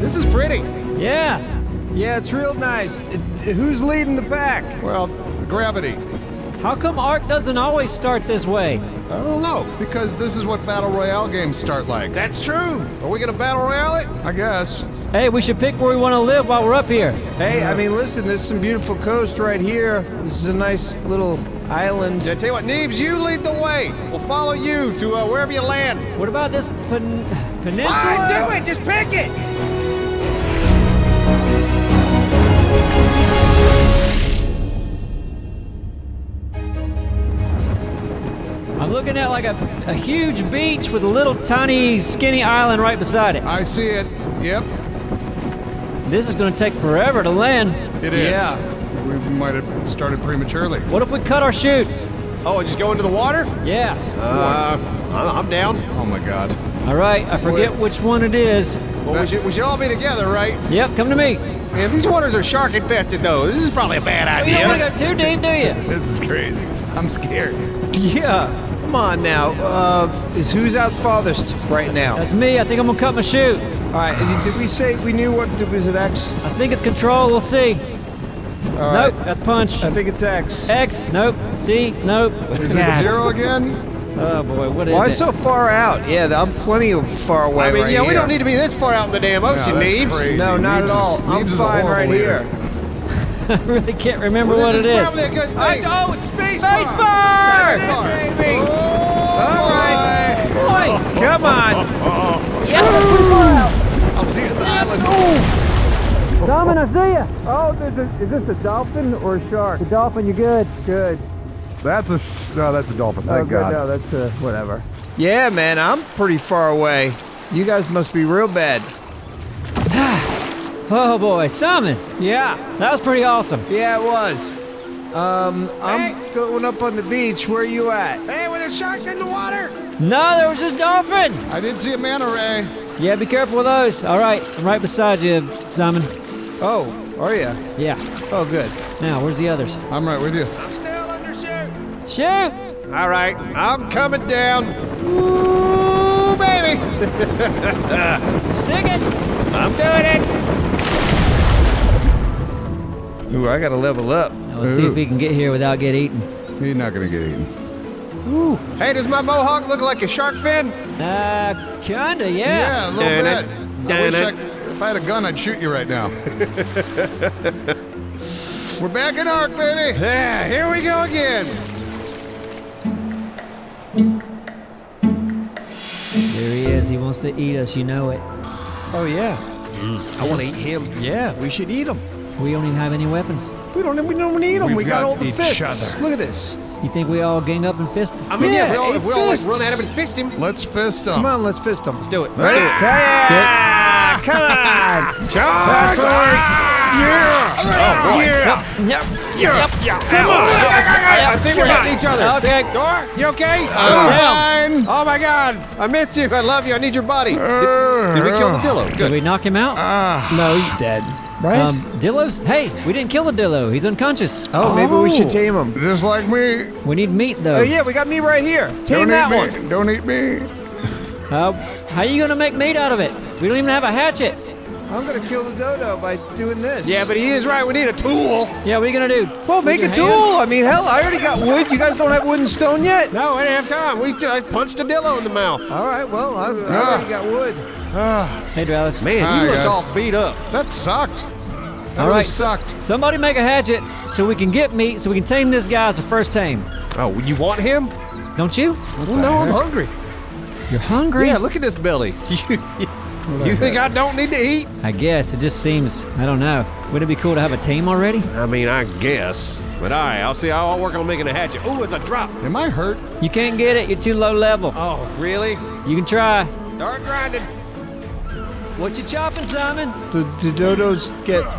This is pretty. Yeah. Yeah, it's real nice. Who's leading the pack? Well, gravity. How come ARK doesn't always start this way? I don't know, because this is what battle royale games start like. That's true! Are we gonna battle royale it? I guess. Hey, we should pick where we want to live while we're up here. Hey, I mean, listen, there's some beautiful coast right here. This is a nice little island. Yeah, I tell you what, Neebs, you lead the way! We'll follow you to wherever you land. What about this peninsula? Fine, do it! Just pick it! I'm looking at like a huge beach with a little tiny skinny island right beside it. I see it. Yep. This is going to take forever to land. It is. Yeah. We might have started prematurely. What if we cut our chutes? Oh, and just go into the water? Yeah. I'm down. Oh my God. All right. I forget which one it is. Well, we should all be together, right? Yep. Come to me. Man, these waters are shark infested, though. This is probably a bad idea. You don't want to go too deep, do you? This is crazy. I'm scared. Yeah. Come on now, who's out farthest right now? That's me, I think I'm gonna cut my chute. Alright, did we say we knew what, was it X? I think it's control, we'll see. All right. Nope, that's punch. I think it's X. X, nope, C, nope. Is it zero again? Oh boy, what is it? Why so far out? Yeah, I'm plenty of far away right here. I mean, yeah, we don't need to be this far out in the damn ocean, Neebs. No, not at all. I'm fine right here. I really can't remember what it is. Probably a good thing. Oh, it's spacebar! Spacebar! Baby! Oh, all right. Boy, come on. Yeah. I'll see you at the island. Oh. Dolphin, I see ya. Oh, is this a dolphin or a shark? The dolphin, you good? Good. That's a dolphin. Thank God. No, that's a whatever. Yeah, man, I'm pretty far away. You guys must be real bad. Oh boy, salmon! Yeah, that was pretty awesome. Yeah, it was. I'm going up on the beach. Where are you at? Hey, were there sharks in the water? No, there was just dolphin. I did see a manta ray. Yeah, be careful with those. All right, I'm right beside you, Simon. Oh, are you? Yeah. Oh, good. Now, where's the others? I'm right with you. I'm still under shoot. Shoot! All right, I'm coming down. Ooh, baby! Stick it! I'm doing it! Ooh, I gotta level up. Now let's see if he can get here without getting eaten. He's not gonna get eaten. Ooh. Hey, does my mohawk look like a shark fin? Kinda, yeah. Yeah, a little bit. If I had a gun, I'd shoot you right now. We're back in ARK, baby! Yeah, here we go again! There he is, he wants to eat us, you know it. Oh yeah. I wanna eat him. Yeah, we should eat him. We don't even have any weapons. We don't need them. We got all the fists. Look at this. You think we all gang up and fist him? I mean, yeah, if we all like run at him and fist him. Let's fist him. Come on, let's fist him. Let's do it. Let's do it. Yeah. Come on. Charge. Yeah. Oh, yeah. Come on. I think we're hitting each other. Okay. Dora, you okay? I'm fine. Oh, my God. I miss you. I love you. I need your body. Did we kill the Dillo? Good. Did we knock him out? No, he's dead. Right? Dillos? Hey, we didn't kill the Dillo. He's unconscious. Oh, maybe we should tame him. Just like me. We need meat, though. Oh, yeah, we got meat right here. Tame that one. Don't eat me. How are you going to make meat out of it? We don't even have a hatchet. I'm going to kill the dodo by doing this. Yeah, but he is right. We need a tool. Yeah, what are you going to do? Well, make a tool. I mean, hell, I already got wood. You guys don't have wood and stone yet? No, I didn't have time. I punched a Dillo in the mouth. All right, well, I already got wood. Hey, Dallas. Man, you look all beat up. That sucked. That really sucked. Somebody make a hatchet so we can get meat, so we can tame this guy as a first tame. Oh, you want him? Don't you? Well, no, I'm hungry. You're hungry? Yeah, look at this belly. You think I don't need to eat? I guess. It just seems, I don't know. Wouldn't it be cool to have a tame already? I mean, I guess. But all right, I'll work on making a hatchet. Oh, it's a drop. Am I hurt? You can't get it. You're too low level. Oh, really? You can try. Start grinding. What you chopping, Simon? Do dodos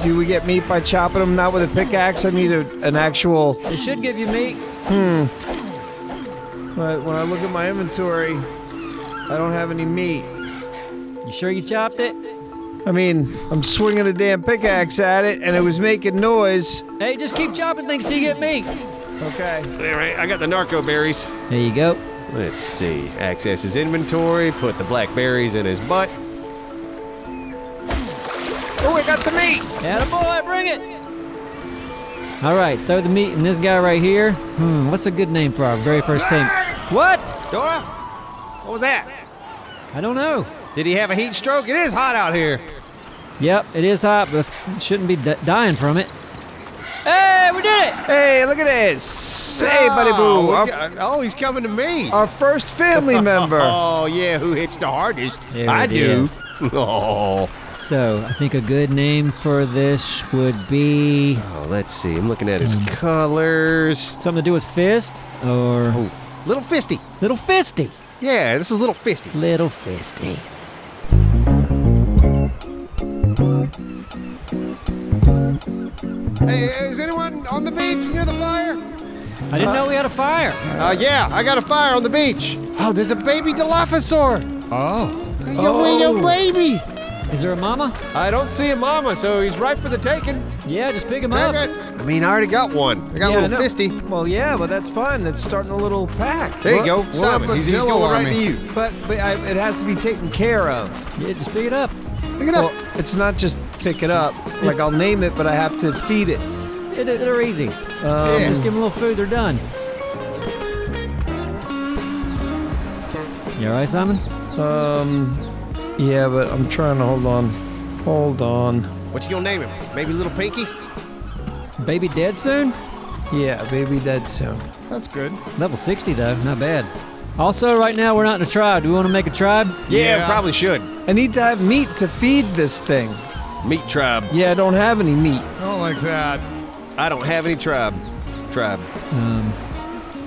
do we get meat by chopping them? Not with a pickaxe. I need an actual. It should give you meat. But when I look at my inventory, I don't have any meat. You sure you chopped it? I mean, I'm swinging a damn pickaxe at it, and it was making noise. Hey, just keep chopping things till you get meat. Okay. All right, I got the narco berries. There you go. Let's see. Access his inventory, put the blackberries in his butt. Oh, I got the meat! Attaboy, bring it! All right, throw the meat in this guy right here. What's a good name for our very first tank? What? Dora? What was that? I don't know. Did he have a heat stroke? It is hot out here. Yep, it is hot, but shouldn't be dying from it. Hey, we did it! Hey, look at this! Oh, hey, buddy boo! Oh, he's coming to me! Our first family member! Oh, yeah, who hits the hardest? There I do. Oh. So, I think a good name for this would be... Oh, let's see. I'm looking at his colors. Something to do with fist? Or... Oh, Little Fisty! Little Fisty! Yeah, this is Little Fisty. Little Fisty. Hey, is anyone on the beach near the fire? I didn't know we had a fire. Yeah, I got a fire on the beach. Oh, there's a baby Dilophosaur. Oh. Yo, baby. Is there a mama? I don't see a mama, so he's ripe for the taking. Yeah, just pick him up. It. I mean, I already got one. I got a Little Fisty. Well, yeah, but that's fine. That's starting a little pack. There you go, Simon. He's going right to you. But it has to be taken care of. Yeah, just pick it up. Pick it up. Well, it's not just pick it up. Like, I'll name it, but I have to feed it. They're easy. Just give them a little food. They're done. You all right, Simon? Yeah, but I'm trying to hold on. Hold on. What you gonna name him? Maybe Little Pinky? Baby Dead Soon? Yeah, Baby Dead Soon. That's good. Level 60, though. Not bad. Also, right now, we're not in a tribe. Do we want to make a tribe? Yeah, we probably should. I need to have meat to feed this thing. Meat tribe. Yeah, I don't have any meat. I don't like that. I don't have any tribe.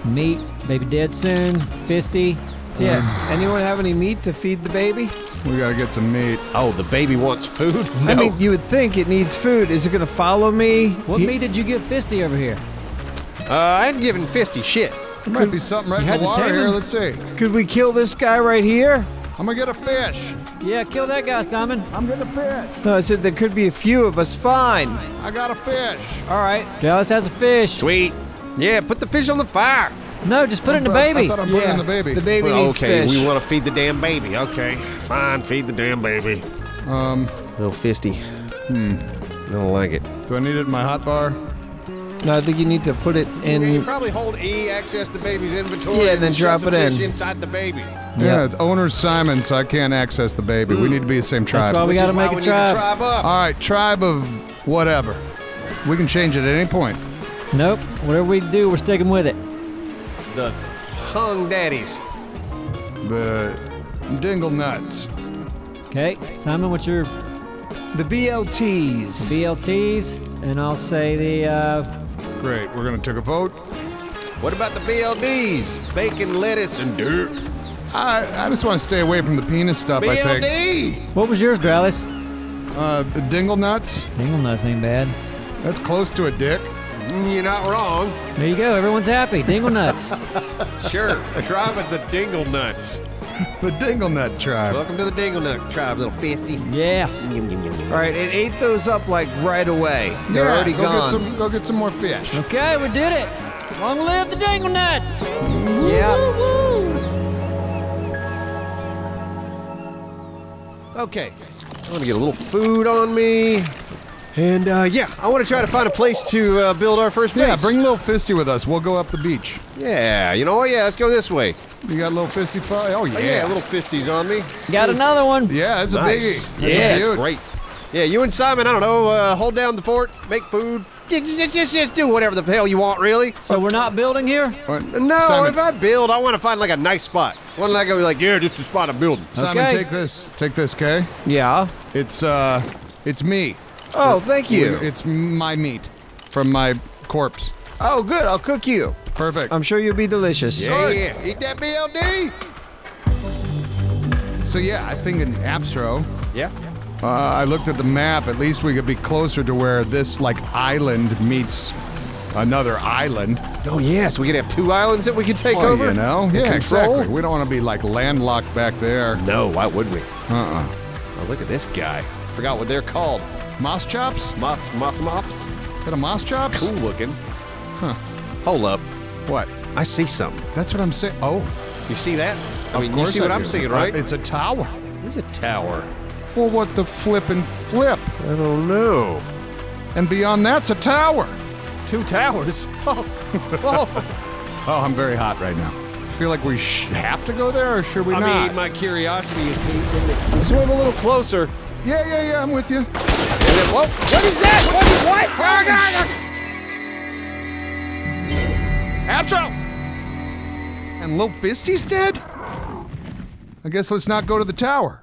Meat, Baby Dead Soon, Fisty. Yeah, anyone have any meat to feed the baby? We gotta get some meat. Oh, the baby wants food? No. I mean, you would think it needs food. Is it gonna follow me? What meat did you give Fisty over here? I hadn't given Fisty shit. There might be something right in the water here. Let's see. Could we kill this guy right here? I'm gonna get a fish. Yeah, kill that guy, Simon. I'm getting a fish. No, I said there could be a few of us. Fine. I got a fish. All right. Dallas has a fish. Sweet. Yeah, put the fish on the fire. No, just put it in the baby. I thought I'm putting in the baby. The baby needs fish. Okay, we want to feed the damn baby. Okay, fine, feed the damn baby. Little Fisty. I don't like it. Do I need it in my hot bar? No, I think you need to put it in... You probably hold E, access the baby's inventory, and then drop it in. Inside the baby. Yeah, it's owner Simon, so I can't access the baby. We need to be the same tribe. That's why we got to make a tribe. All right, tribe of whatever. We can change it at any point. Nope, whatever we do, we're sticking with it. The Hung Daddies. The Dingle Nuts. Okay, Simon, what's your... The BLTs. BLTs, and I'll say the... Great, we're gonna take a vote. What about the BLDs? Bacon, lettuce, and dirt. I just want to stay away from the penis stuff, BLD. I think. What was yours, Dralis? The Dingle Nuts. Dingle Nuts ain't bad. That's close to a dick. You're not wrong. There you go. Everyone's happy. Dingle Nuts. Sure. Tribe with the Dingle Nuts. The Dingle Nut Tribe. Welcome to the Dingle Nut Tribe, Little Fisty. Yeah. All right, it ate those up like right away. They're already gone. Go get some more fish. Okay, we did it. Long live the Dingle Nuts. Yeah. Okay. I'm gonna get a little food on me. And, yeah, I want to try to find a place to build our first base. Yeah, bring Little Fisty with us. We'll go up the beach. Yeah, you know what? Yeah, let's go this way. You got Little Fisty? Oh, yeah. Oh, yeah, Little Fisty's on me. Got another one. Yeah, it's nice. A biggie. It's great. Yeah, you and Simon, I don't know, hold down the fort, make food. Just do whatever the hell you want, really. So we're not building here? No, Simon. If I build, I want to find, like, a nice spot. One like I be like, yeah, just a spot I'm building. Simon, okay. Take this, okay? Yeah. It's me. Oh, thank you. It's my meat from my corpse. Oh, good. I'll cook you. Perfect. I'm sure you'll be delicious. Yeah. Eat that BLD. So, yeah, I think in Astro. Yeah. I looked at the map. At least we could be closer to where this, like, island meets another island. Oh, yeah, so we could have two islands that we could take over? You know? Yeah, exactly. We don't want to be, like, landlocked back there. No, why would we? Uh-uh. Oh, look at this guy. Forgot what they're called. Moss Chops? Moss Mops? Is that a Moss Chops? Cool looking. Huh. Hold up. What? I see something. That's what I'm saying. Oh. You see that? I mean, you see what I'm seeing, right? It's a tower. It's a tower. Well, what the flippin' flip? I don't know. And beyond that's a tower. Two towers? Oh. Oh. Oh, I'm very hot right now. Feel like we have to go there, or should we not? I mean, my curiosity is peaking. Swim a little closer. Yeah, I'm with you. And then, whoa. What is that? What? Oh, God. Astro! And Little Fisty's dead? I guess let's not go to the tower.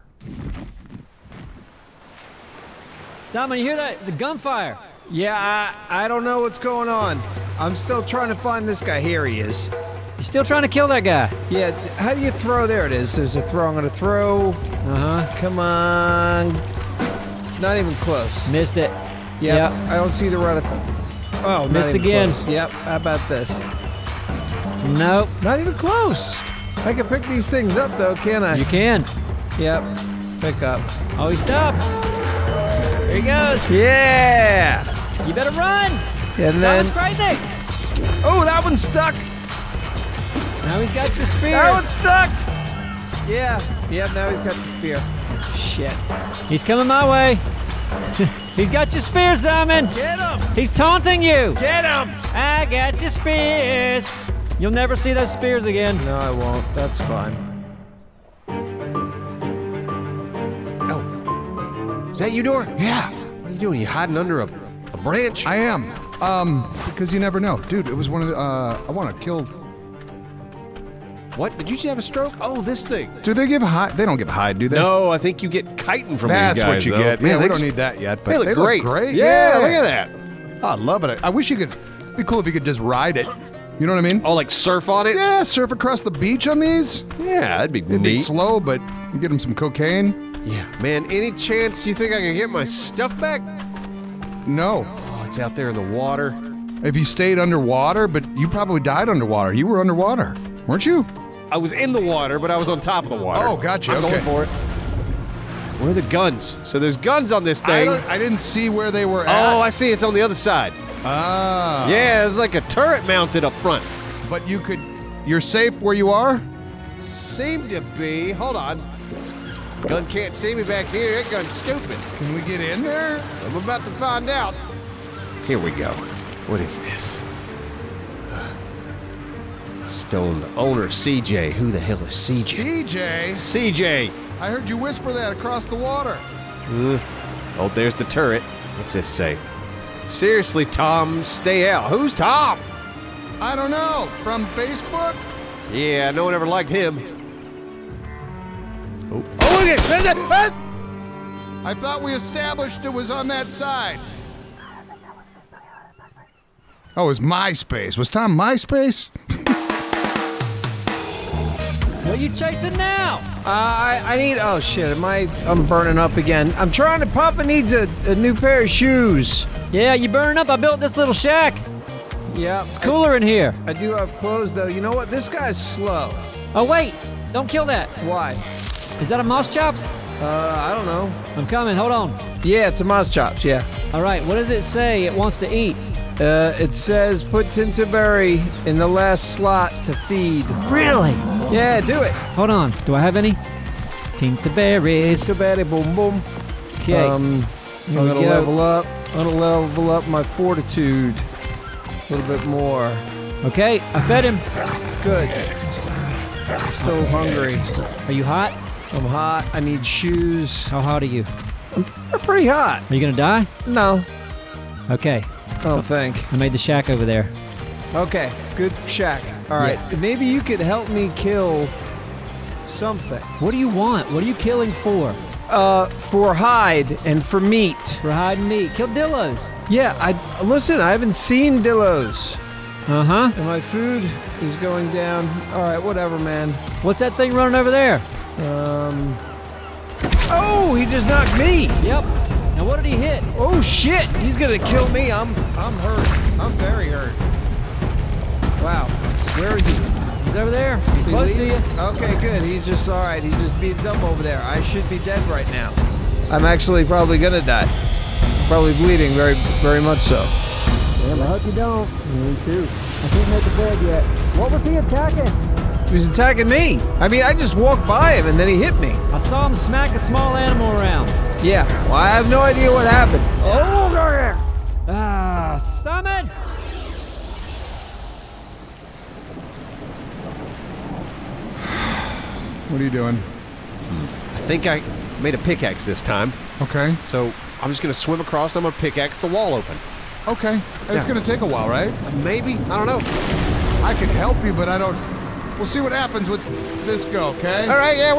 Simon, you hear that? It's a gunfire. Yeah, I don't know what's going on. I'm still trying to find this guy. Here he is. You're still trying to kill that guy. Yeah, how do you throw? There it is. There's a throw. I'm gonna throw. Uh-huh. Come on. Not even close. Missed it. Yep. I don't see the reticle. Oh, missed again. Close. Yep. How about this? Nope. Not even close. I can pick these things up though, can I? You can. Yep. Pick up. Oh, he stopped. There he goes. Yeah. You better run. And then. That one's crazy. Oh, that one's stuck. Now he's got your spear. That one's stuck! Yeah, now he's got the spear. Shit. He's coming my way. He's got your spear, Simon! Get him! He's taunting you! Get him! I got your spears! You'll never see those spears again. No, I won't. That's fine. Oh. Is that you, Dora? Yeah. What are you doing? You hiding under a branch? I am. Because you never know. Dude, it was one of the, I want to kill... What? Did you just have a stroke? Oh, this thing. Do they give high? They don't give high, do they? No, I think you get chitin from these guys. That's what you get. Man, we don't need that yet. But they look great. Yeah, look at that. Oh, I love it. I wish you could. It'd be cool if you could just ride it. You know what I mean? Oh, like surf on it? Yeah, surf across the beach on these. Yeah, that'd be neat. It'd be slow, but you get them some cocaine. Yeah. Man, any chance you think I can get my stuff back? No. Oh, it's out there in the water. If you stayed underwater, but you probably died underwater. You were underwater, weren't you? I was in the water, but I was on top of the water. Oh, gotcha. I'm going for it. Where are the guns? So there's guns on this thing. I didn't see where they were at. Oh, I see. It's on the other side. Ah. Yeah, it's like a turret mounted up front. But you could... You're safe where you are? Seem to be. Hold on. Gun can't see me back here. That gun's stupid. Can we get in there? I'm about to find out. Here we go. What is this? Stone owner CJ. Who the hell is CJ? CJ? CJ! I heard you whisper that across the water. Oh, there's the turret. What's this say? Seriously, Tom, stay out. Who's Tom? I don't know. From Facebook? Yeah, no one ever liked him. Oh, look at it! I thought we established it was on that side. Oh, it was MySpace. Was Tom MySpace? What are you chasing now? I need... Oh, shit. I'm burning up again. I'm trying to... Papa needs a new pair of shoes. Yeah, you burn up. I built this little shack. Yeah. It's cooler in here. I do have clothes, though. You know what? This guy's slow. Oh, wait. Don't kill that. Why? Is that a Moss Chops? I don't know. I'm coming. Hold on. Yeah, it's a Moss Chops, yeah. All right. What does it say it wants to eat? It says put Tintaberry in the last slot to feed. Really? Yeah, do it. Hold on. Do I have any? Tintaberries. Tintaberry, boom, boom. Okay. I'm gonna level up. I'm gonna level up my fortitude a little bit more. Okay, I fed him. Good. I'm still hungry. Are you hot? I'm hot. I need shoes. How hot are you? I'm pretty hot. Are you gonna die? No. Okay. I don't think. I made the shack over there. Okay, good shack. All right, maybe you could help me kill something. What do you want? What are you killing for? For hide and for meat. For hide and meat. Kill Dillos. Yeah, listen, I haven't seen Dillos. Uh-huh. And my food is going down. All right, whatever, man. What's that thing running over there? Oh, he just knocked me. Yep. And what did he hit? Oh shit! He's gonna kill me. I'm hurt. I'm very hurt. Wow. Where is he? He's over there. He's close to you. Okay, good. He's just alright. He's just being dumb over there. I should be dead right now. I'm actually probably gonna die. Probably bleeding very much so. Well, I hope you don't. Me too. I can't make the bed yet. What was he attacking? He was attacking me. I mean, I just walked by him and then he hit me. I saw him smack a small animal around. Yeah. Well, I have no idea what happened. Oh, there! Ah, summon! What are you doing? I think I made a pickaxe this time. Okay. So I'm just going to swim across. I'm going to pickaxe the wall open. Okay. Yeah. It's going to take a while, right? Maybe. I don't know. I can help you, but I don't... We'll see what happens with this go, okay? All right, yeah.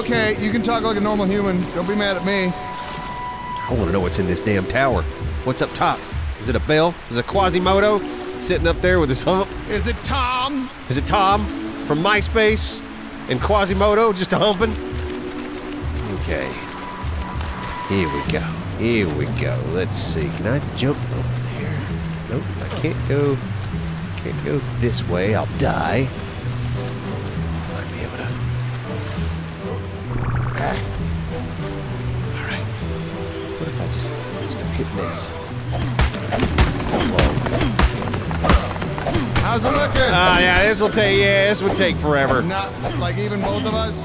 Okay, you can talk like a normal human. Don't be mad at me. I want to know what's in this damn tower. What's up top? Is it a bell? Is it a Quasimodo sitting up there with his hump? Is it Tom? Is it Tom? From MySpace and Quasimodo just a humping. Okay. Here we go. Here we go. Let's see. Can I jump over there? Nope. I can't go. Can't go this way. I'll die. Might be able to. All right. What if I just start hitting this? How's it looking? Yeah, this would take forever. Not, like, even both of us?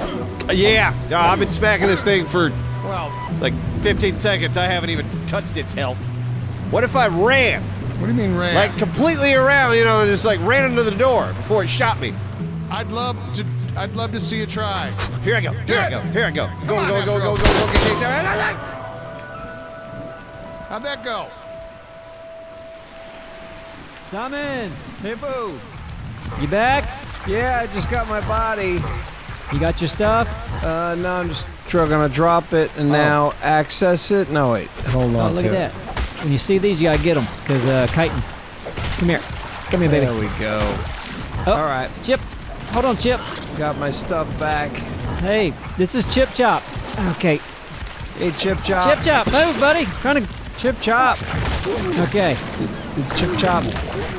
Yeah. I've been smacking this thing for, well, like 15 seconds. I haven't even touched its health. What if I ran? What do you mean ran? Like, completely around, you know, just, like, ran under the door before it shot me. I'd love to see you try. Here I go. Here I go. Here I go. Go, go, go, go, go, go, go. How'd that go? Summon! Hey, boo! You back? Yeah, I just got my body. You got your stuff? No, I'm just gonna drop it and now access it. No, wait, hold on. Oh, look at that. When you see these, you gotta get them, because, kiting. Come here. Come here, baby. There we go. Oh, all right. Chip. Hold on, Chip. Got my stuff back. Hey, this is Chip Chop. Okay. Hey, Chip Chop. Chip Chop, move, buddy. Trying to... Chip Chop. Okay. Chip Chop,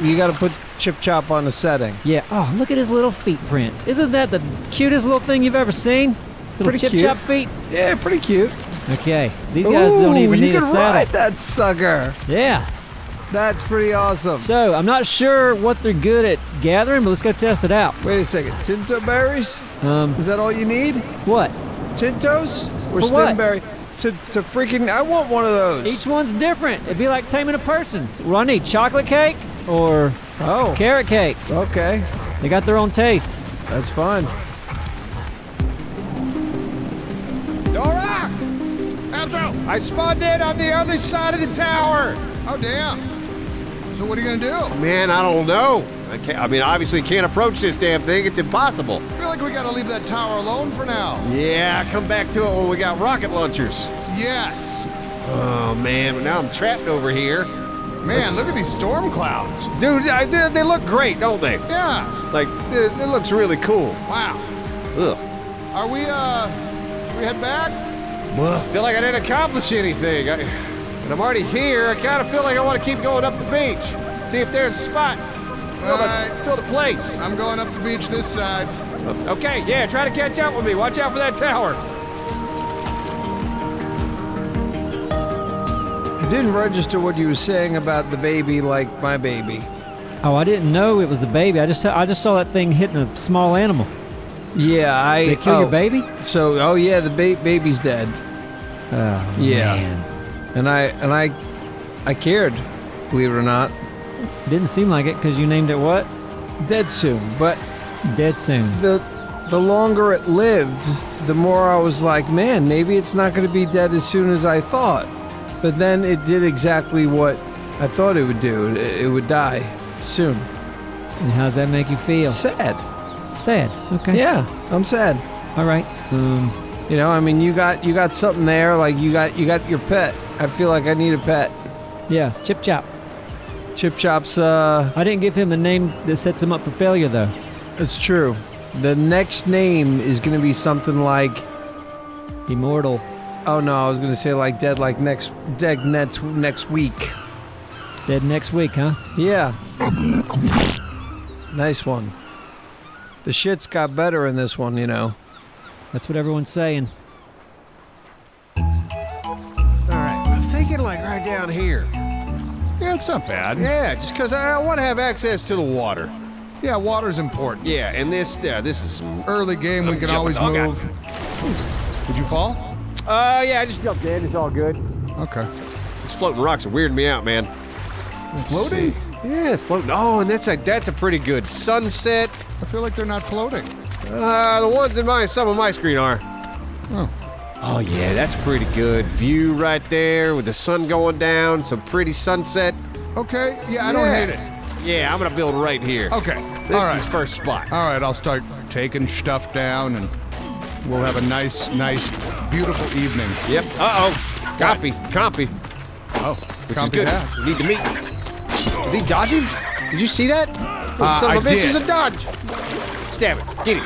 you gotta put Chip Chop on the setting. Yeah. Oh, look at his little feet prints. Isn't that the cutest little thing you've ever seen? Little Chip Chop feet. Yeah, pretty cute. Okay. These guys don't even need a saddle. You can ride that sucker. Yeah. That's pretty awesome. So I'm not sure what they're good at gathering, but let's go test it out. Wait a second. Tinto berries? Is that all you need? What? Tintos or stemberry? To freaking, I want one of those. Each one's different. It'd be like taming a person. What I need, chocolate cake or carrot cake. Okay. They got their own taste. That's fun. All right. Astro, I spawned in on the other side of the tower. Oh, damn. So what are you going to do? Man, I don't know. I mean, obviously can't approach this damn thing. It's impossible. I feel like we gotta leave that tower alone for now. Yeah, come back to it when we got rocket launchers. Yes. Oh, man, but now I'm trapped over here. Man, look at these storm clouds. Dude, they look great, don't they? Yeah. Like, it looks really cool. Wow. Ugh. Are we, should we head back? Well, I feel like I didn't accomplish anything. And I'm already here. I kind of feel like I want to keep going up the beach. See if there's a spot. Fill the place. I'm going up the beach this side. Okay, yeah, try to catch up with me. Watch out for that tower. I didn't register what you were saying about the baby like my baby. Oh, I didn't know it was the baby. I just saw that thing hitting a small animal. Yeah, Did they kill your baby? So, yeah, the baby's dead. Oh, yeah. Man. And I cared, believe it or not. Didn't seem like it, because you named it what? Dead Soon, but... Dead Soon. The longer it lived, the more I was like, man, maybe it's not going to be dead as soon as I thought. But then it did exactly what I thought it would do. It would die soon. And how's that make you feel? Sad. Sad, okay. Yeah, I'm sad. All right. You know, I mean, you got something there, like you got your pet. I feel like I need a pet. Yeah, Chip Chop. Chip Chop's, I didn't give him the name that sets him up for failure, though. It's true. The next name is going to be something like... Immortal. Oh no, I was gonna say like dead like next week. Dead next week, huh? Yeah. Nice one. The shit's got better in this one, you know. That's what everyone's saying. Alright, I'm thinking like right down here. Yeah, it's not bad. Yeah, just because I want to have access to the water. Yeah, water's important. Yeah, and this is some early game. We can always move. Did you fall? Yeah, I just jumped in. It's all good. Okay. These floating rocks are weirding me out, man. Floating? Yeah, floating. Oh, and that's a pretty good sunset. I feel like they're not floating. The ones in some of my screen are. Oh. Oh yeah, that's pretty good view right there with the sun going down. Some pretty sunset. Okay. Yeah, I don't hate it. Yeah, I'm gonna build right here. Okay. This is first spot. All right, I'll start taking stuff down, and we'll have a nice, beautiful evening. Yep. Uh-oh. Compy. Oh. Which is good. Yeah. We need to meet. Is he dodging? Did you see that? Son of a bitch is a dodge. Stab it. Get it.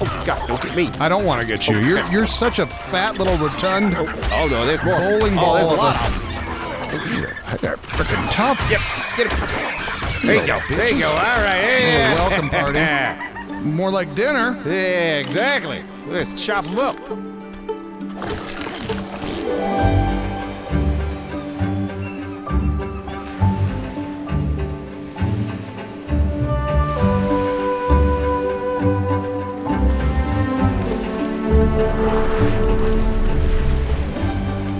Oh, God, don't get me. I don't want to get you. You're such a fat little rotund. Oh, no, there's more. Bowling ball. There's a lot of them. They're freaking tough. Yep, get it. There you go. Bitches. There you go. All right. Yeah. Oh, welcome party. More like dinner. Yeah, exactly. Let's chop them up.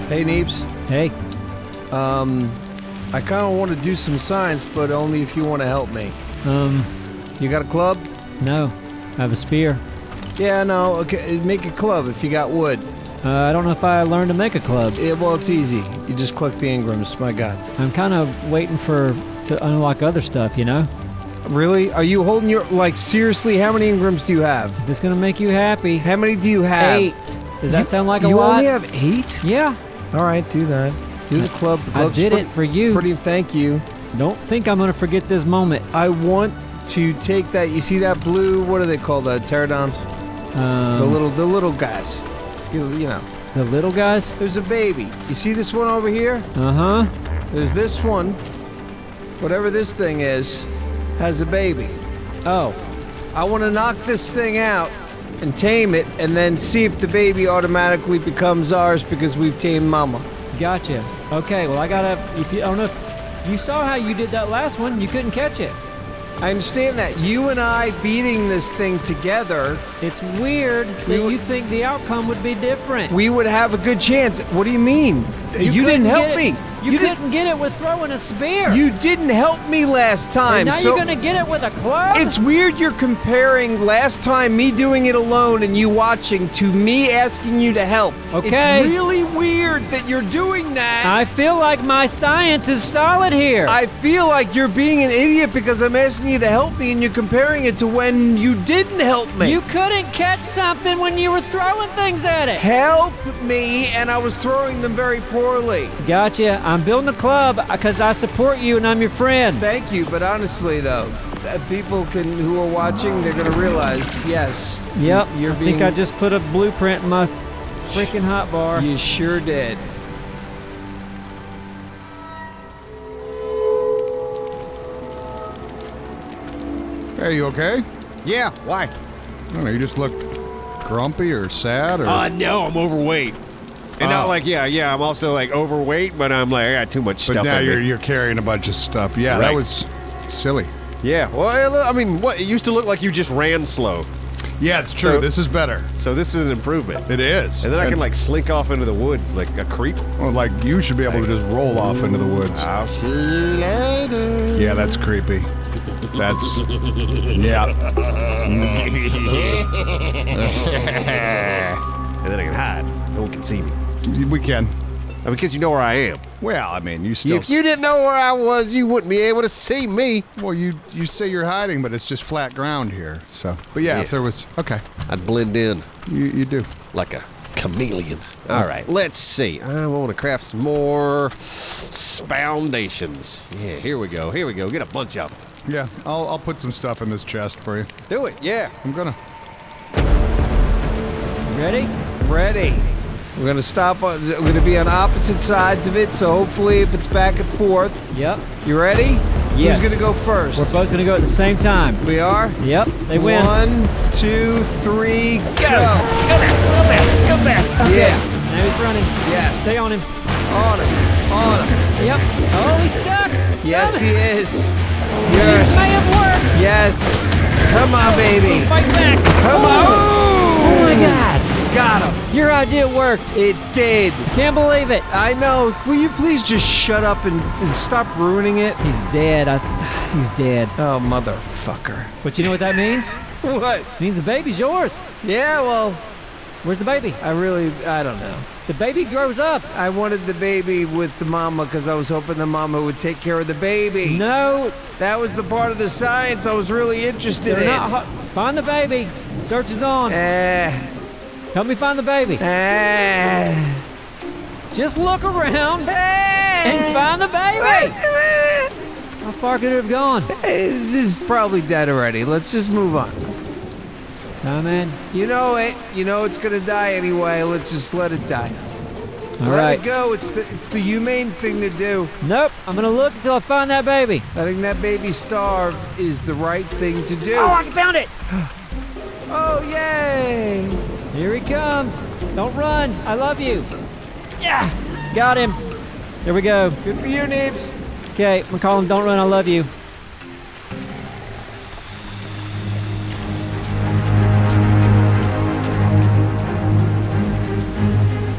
Hey, Neebs. Hey. I kind of want to do some science, but only if you want to help me. You got a club? No. I have a spear. Yeah, no, okay, make a club if you got wood. I don't know if I learned to make a club. Yeah, well, it's easy. You just click the Ingrams, my God. I'm kind of waiting to unlock other stuff, you know? Really? Are you holding your... Like, seriously, how many Ingrams do you have? If it's gonna make you happy. How many do you have? 8. Does that sound like a lot? You only have 8? Yeah. All right, do that. Do the club. The club's it for you. Pretty, thank you. Don't think I'm going to forget this moment. I want to take that. You see that blue? What are they called? The pterodons. The little guys. You know. The little guys. There's a baby. You see this one over here? Uh huh. There's this one. Whatever this thing is, has a baby. Oh. I want to knock this thing out and tame it, and then see if the baby automatically becomes ours because we've tamed Mama. Gotcha. Okay, well, I gotta... I don't know if you saw how you did that last one. You couldn't catch it. I understand that. You and I beating this thing together... It's weird that you think the outcome would be different. We would have a good chance. What do you mean? You didn't help me. You couldn't get it with throwing a spear. You didn't help me last time. And now you're going to get it with a club? It's weird you're comparing last time me doing it alone and you watching to me asking you to help. Okay. It's really weird that you're doing that. I feel like my science is solid here. I feel like you're being an idiot because I'm asking you to help me and you're comparing it to when you didn't help me. You couldn't catch something when you were throwing things at it. Help me, and I was throwing them very poorly. Gotcha. I'm building a club because I support you and I'm your friend. Thank you, but honestly though, people who are watching, they're gonna realize, yes. Yep. I think I just put a blueprint in my freaking hot bar. You sure did. Hey, you okay? Yeah. Why? I don't know. You just looked grumpy or sad or. No, I'm overweight. And not like, yeah, I'm also like overweight, but I'm like, I got too much stuff. But now you're carrying a bunch of stuff. Yeah, right. That was silly. Yeah, well, I mean, it used to look like you just ran slow. Yeah, it's true. So, this is better. So this is an improvement. It is. And then I can like slink off into the woods like a creep. Well, like you should be able to just roll off into the woods. I'll see you later. Yeah, that's creepy. That's, yeah. And then I can hide. No one can see me. We can. Because you know where I am. Well, I mean, you still... If you didn't know where I was, you wouldn't be able to see me. Well, you say you're hiding, but it's just flat ground here, so... But yeah, if there was... Okay. I'd blend in. You do. Like a chameleon. All right, let's see. I want to craft some more... foundations. Yeah, here we go. Get a bunch of them. Yeah, I'll put some stuff in this chest for you. Do it, yeah. I'm gonna... Ready? Ready. We're gonna stop on, we're gonna be on opposite sides of it, so hopefully if it's back and forth. Yep. You ready? Yes. Who's gonna go first? We're both gonna go at the same time. We are? Yep. They win. 1, 2, 3, go! Go fast! Okay. Yeah. Now he's running. Yeah. Stay on him. On him. On him. Yep. Oh, he's stuck! Yes, he is. Yes. This may have worked. Yes. Come on, baby. Let's fight back. Come on. Oh my God. Got him. Your idea worked. It did. Can't believe it. I know. Will you please just shut up and stop ruining it? He's dead. He's dead. Oh, motherfucker. But you know what that means? What? It means the baby's yours. Yeah, well. Where's the baby? I don't know. The baby grows up. I wanted the baby with the mama because I was hoping the mama would take care of the baby. No. That was the part of the science I was really interested in. Find the baby. Search is on. Help me find the baby. Just look around and find the baby. How far could it have gone? This is probably dead already. Let's just move on. Come in. You know it. You know it's gonna die anyway. Let's just let it die. All right. Let it go. It's the humane thing to do. Nope. I'm gonna look until I find that baby. Letting that baby starve is the right thing to do. Oh, I found it. Oh, yay! Here he comes. Don't run. I love you. Yeah. Got him. There we go. Good for you, Neebs. Okay. I'm gonna call him. Don't run. I love you.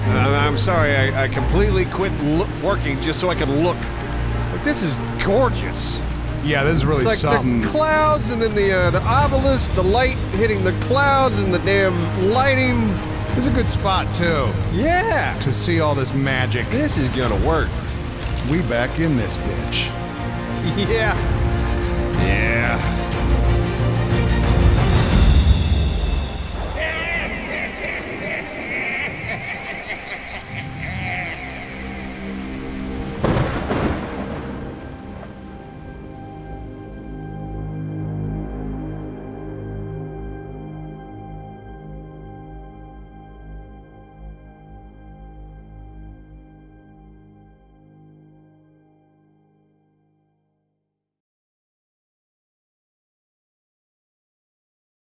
I'm sorry, I completely quit working just so I could look. Like, this is gorgeous. Yeah, this is really something. It's like something. The clouds and then the obelisk, the light hitting the clouds and the damn lighting. This is a good spot, too. Yeah. To see all this magic. This is gonna work. We back in this bitch. Yeah. Yeah.